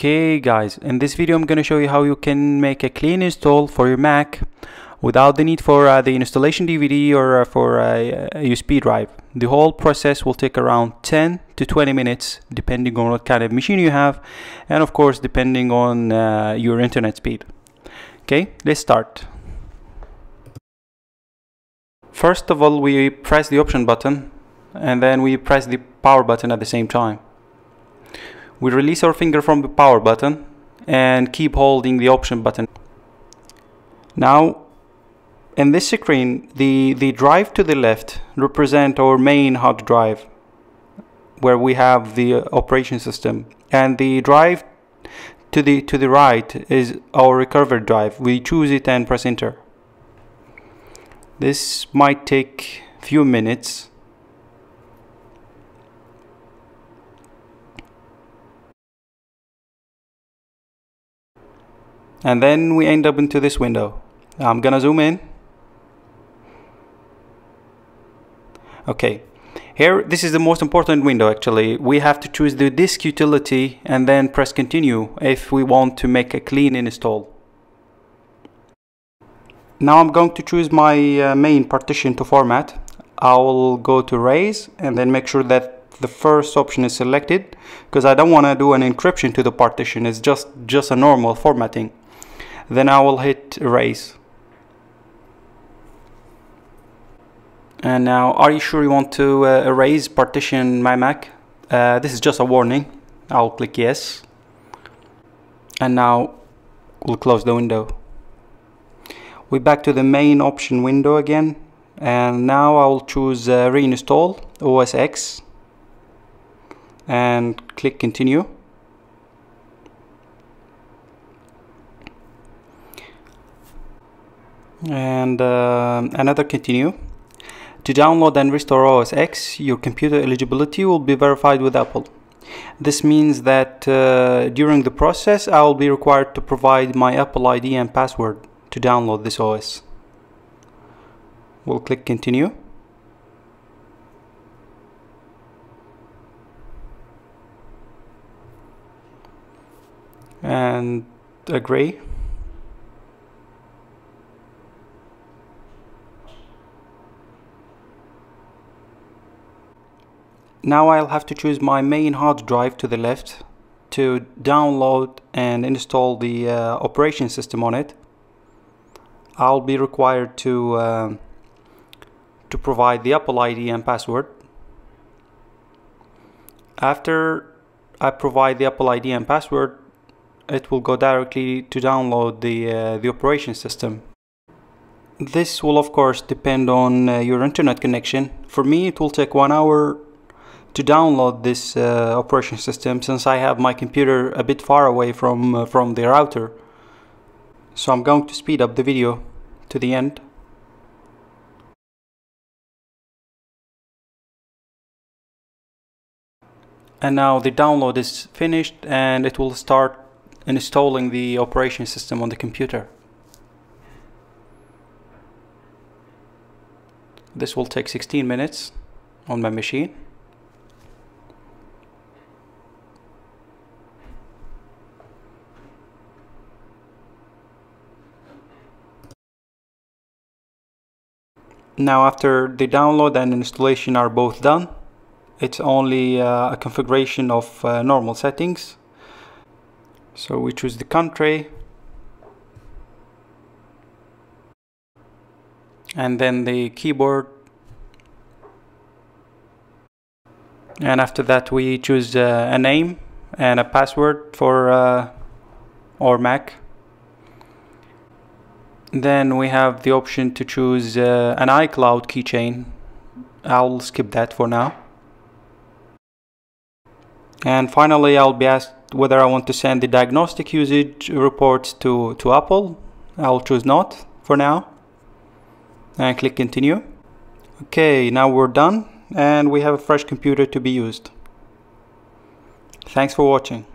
Okay guys, in this video I'm going to show you how you can make a clean install for your Mac without the need for the installation DVD or for a USB drive. The whole process will take around 10 to 20 minutes depending on what kind of machine you have and of course depending on your internet speed. Okay, let's start. First of all, we press the option button and then we press the power button at the same time. We release our finger from the power button and keep holding the option button. Now, in this screen, the drive to the left represents our main hard drive where we have the operation system, and the drive to the right is our recovery drive. We choose it and press enter. This might take a few minutes. And then we end up into this window. I'm gonna zoom in. Okay, here, this is the most important window actually. We have to choose the Disk Utility and then press continue if we want to make a clean install. Now I'm going to choose my main partition to format. I will go to Erase and then make sure that the first option is selected, because I don't want to do an encryption to the partition. It's just a normal formatting. Then I will hit erase. And now, are you sure you want to erase partition my Mac? This is just a warning. I'll click yes. And now we'll close the window. We're back to the main option window again. And now I will choose reinstall OS X and click continue. And another continue. To download and restore OS X, your computer eligibility will be verified with Apple. This means that during the process, I will be required to provide my Apple ID and password to download this OS. We'll click continue. And agree. Now I'll have to choose my main hard drive to the left to download and install the operation system on it. I'll be required to provide the Apple ID and password. After I provide the Apple ID and password, it will go directly to download the operation system. This will of course depend on your internet connection. For me, it will take 1 hour to download this operation system, since I have my computer a bit far away from the router. So I'm going to speed up the video to the end. And now the download is finished and it will start installing the operation system on the computer. This will take 16 minutes on my machine. Now, after the download and installation are both done, it's only a configuration of normal settings. So we choose the country and then the keyboard, and after that we choose a name and a password for our Mac. Then we have the option to choose an iCloud keychain. I'll skip that for now. And finally, I'll be asked whether I want to send the diagnostic usage reports to Apple. I'll choose not for now and click continue. Okay, now we're done and we have a fresh computer to be used. Thanks for watching.